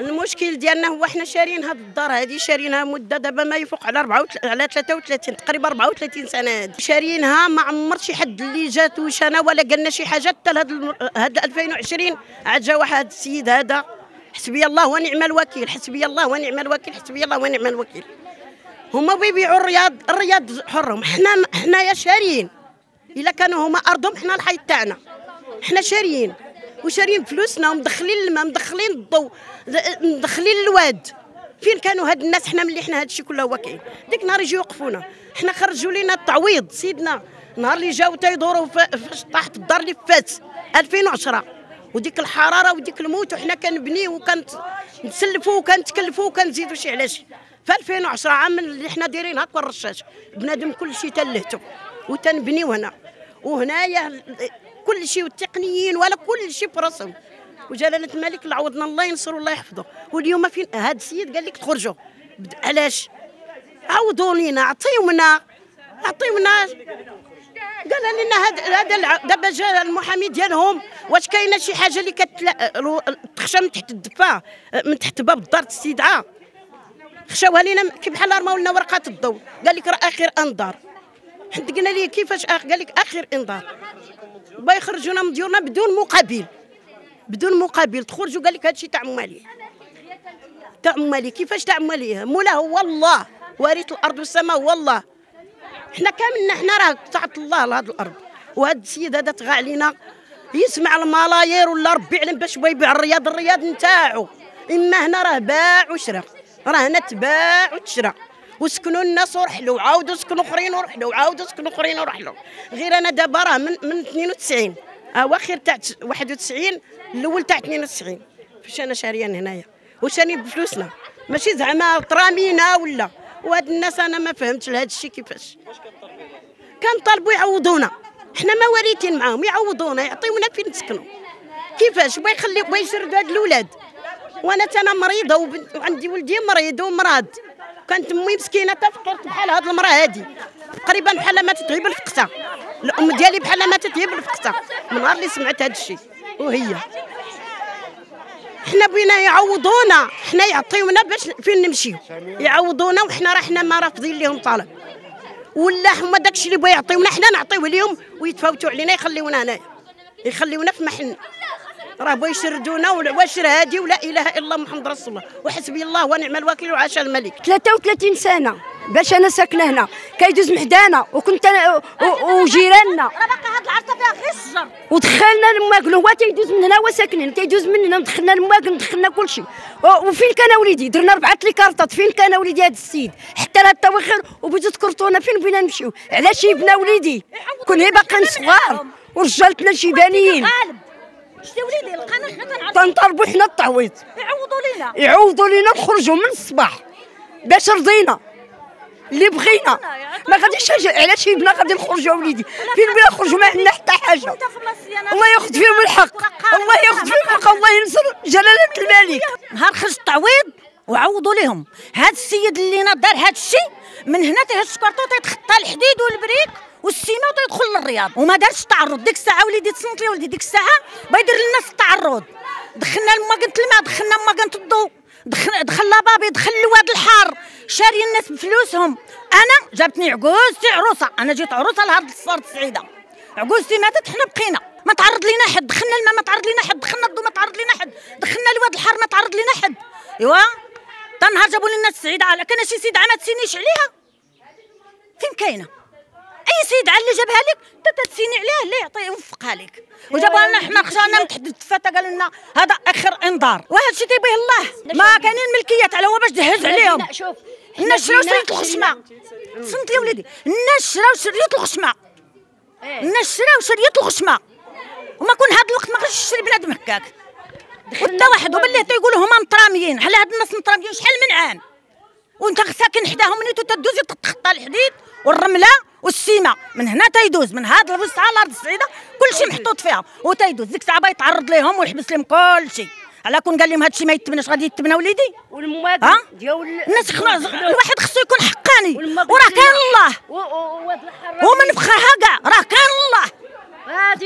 المشكل ديالنا هو حنا شاريين هاد الدار هادي، شاريينها مده دابا ما يفوق على 33 تقريبا 34 سنه هادي شاريينها. ما عمر شي حد اللي جات وشانا ولا قالنا شي حاجه حتى لهاد 2020 عاد جا واحد السيد هذا حسبي الله ونعم الوكيل، حسبي الله ونعم الوكيل، حسبي الله ونعم الوكيل. هما بيبيعوا الرياض حرهم، حنايا شاريين. الا كانوا هما ارضهم حنا الحي تاعنا، حنا شاريين وشاريين فلوسنا ومدخلين الماء، مدخلين الضوء، مدخلين الواد. فين كانوا هاد الناس حنا ملي حنا هادشي كله واقعين؟ ديك نهار يجي يوقفونا، حنا خرجوا لينا التعويض سيدنا نهار اللي جاو تا يدوروا فاش طاح في الدار اللي فات 2010، وديك الحراره وديك الموت، وحنا كنبنيو وكنتسلفوا وكنتكلفوا وكنزيدوا شي على شي. في 2010 عام اللي حنا دايرين هكا الرشاش، بنادم كلشي تلهتو وتنبنيو هنا وهنايا كل شيء والتقنيين ولا كل شيء براسهم. وجلاله الملك العوضنا الله ينصر والله يحفظه، واليوم فين هذا السيد قال لك تخرجوا؟ علاش؟ عوضوا لينا، عطيونا قال لنا هذا دابا جا المحامي ديالهم. واش كاينه شي حاجه اللي كتخشى من تحت الدفاه من تحت باب الدار الاستدعاء؟ خشاوها لينا كي بحال رماو لنا ورقات الضوء، قال لك راه اخر انذار. حنا قلنا ليه كيفاش قال لك اخر انذار؟ با يخرجونا من ديورنا بدون مقابل، بدون مقابل تخرجوا. قال لك هادشي تاع مواليه، تاع مواليه. كيفاش تاع مواليه؟ مولاه هو الله، وارث الارض والسماء هو الله. حنا كاملنا حنا راه تاع الله لهاد الارض. وهاد السيد هذا تغى علينا يسمع الملايير ولا ربي يعلم باش بغا يبيع الرياض نتاعو. اما هنا راه باع وشرا، راه هنا تباع وتشرا، وسكنوا الناس ورحلوا، عاودوا سكنوا اخرين ورحلوا، عاودوا سكنوا اخرين ورحلوا. غير انا دابا راه من 92 اواخر تاع 91 الاول تاع 92 فاش انا شاريان هنايا وشاني بفلوسنا، ماشي زعما طرامينا ولا. وهاد الناس انا ما فهمتش لهاد الشيء كيفاش. كنطالبوا يعوضونا، حنا مواريثين معاهم، يعوضونا، يعطيونا فين نسكنوا. كيفاش بغا يخليو بغا يشردوا هاد الاولاد؟ وانا انا مريضه وعندي ولدي مريض ومرض، كانت امي مسكينه تفكرت بحال هاد المراه هادي تقريبا بحال ما تتعيب بالفقته. الام ديالي بحال ما تتعيب بالفقته من نهار اللي سمعت هاد الشيء. وهي حنا بغينا يعوضونا، حنا يعطيونا باش فين نمشيو، يعوضونا. وحنا راه حنا ما رافضين ليهم طلب ولا هما داكشي اللي بغا يعطيونا حنا نعطيوه ليهم ويتفاوتوا علينا، يخليونا هنايا، يخليونا في محلنا. راه بغا يشردونا والواشر هادي ولا اله الا الله محمد رسول الله، وحسبي الله ونعم الوكيل وعاش الملك. 33 سنه باش انا ساكنه هنا، كيدوز من حدانا وكنت انا وجيراننا. راه باقا هاد العرصه فيها غير الشجر، ودخلنا الماكل هو تيدوز من هنا وساكنين، تيدوز من هنا ودخلنا الماكل، دخلنا كل شيء. وفين كان وليدي؟ درنا 4 الكارطات، فين كان وليدي هاد السيد؟ حتى لهاد التواخر وبزوج كرتونه فين بغينا نمشيو؟ علاش يبنا وليدي؟ كون هي باقا صغار ورجالتنا شيبانيين. شتي وليدي لقانا حنا تنطالبوا حنا التعويض، يعوضوا لينا نخرجوا من الصباح باش رضينا اللي بغينا. ما غاديش علاش يبنا غادي نخرجوا وليدي؟ فين بغينا نخرجوا؟ ما عندنا حتى حاجه. الله ياخذ فيهم الحق، الله ياخذ فيهم الحق، الله ينصر جلاله الملك. نهار خرج التعويض وعوضوا لهم. هذا السيد اللي هنا دار هذا الشيء من هنا تيهز السكرتو تيتخطى الحديد والبريك والسيما وتيدخل للرياض وما دارش التعرض. ديك الساعه وليدي تصنت لي ولدي، ديك الساعه بايدير للناس التعرض. دخلنا الماء قلت الماء، دخلنا الماء قلت الضوء، دخل لبابي، دخل الواد الحار. شاري الناس بفلوسهم. انا جابتني عجوزتي عروسه، انا جيت عروسه لهاد الصار السعيده، عجوزتي ماتت، حنا بقينا. ما تعرض لينا حد، دخلنا الماء ما تعرض لينا حد، دخلنا الضوء ما تعرض لينا حد، دخلنا الواد الحار ما تعرض لينا حد. ايوا تنهار جابوا لنا السعيده، على كان شي سيدعه ما تسينيش عليها. فين كاينه اي سيدعه اللي جابها لك تتسيني عليها؟ لا يعطيه يوفقها لك. وجابوها لنا حنا خشانا من تحت الدفاته، قالوا لنا هذا اخر انذار. وهذا الشيء تيبيه الله. ما كاينين ملكيات على هو باش دهز عليهم. شوف الناس شراو شريط الخشمه، صنت لي وليدي، الناس شراو شريط الخشمه، الناس شراو شريط الخشمه. وما كون هذا الوقت ما غاديش يشري بنادم هكاك وحتى واحد. وبالله تيقولوا هما مطراميين. على هاد الناس مطراميين شحال من عام وانت ساكن حداهم، نيتو تدوز تتخطى الحديد والرمله والسيمه من هنا تيدوز من هاد الوسعه الارض السعيده كلشي محطوط فيها وتيدوز. ديك الساعه يتعرض ليهم ويحبس لهم كلشي. على كون قال لهم هادشي ما يتبناش غادي يتبنى وليدي. والمواطن ديال الناس الواحد خصو يكون حقاني، وراه كان الله ومن فخرها كاع، راه كان الله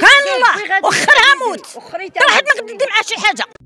كان الله وخرها موت، كل واحد ما قد يدي معاه شي حاجه.